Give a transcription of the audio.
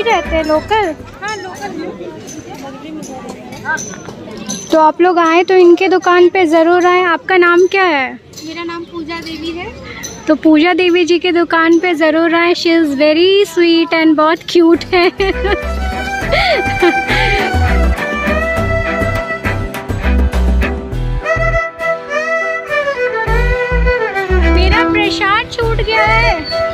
यही रहते हैं लोकल? हाँ, लोकल। तो आप लोग आए तो इनके दुकान पे ज़रूर आएँ। आपका नाम क्या है? मेरा नाम पूजा देवी है। तो पूजा देवी जी की दुकान पे ज़रूर आएँ। She is very sweet and बहुत क्यूट है। छूट गया है।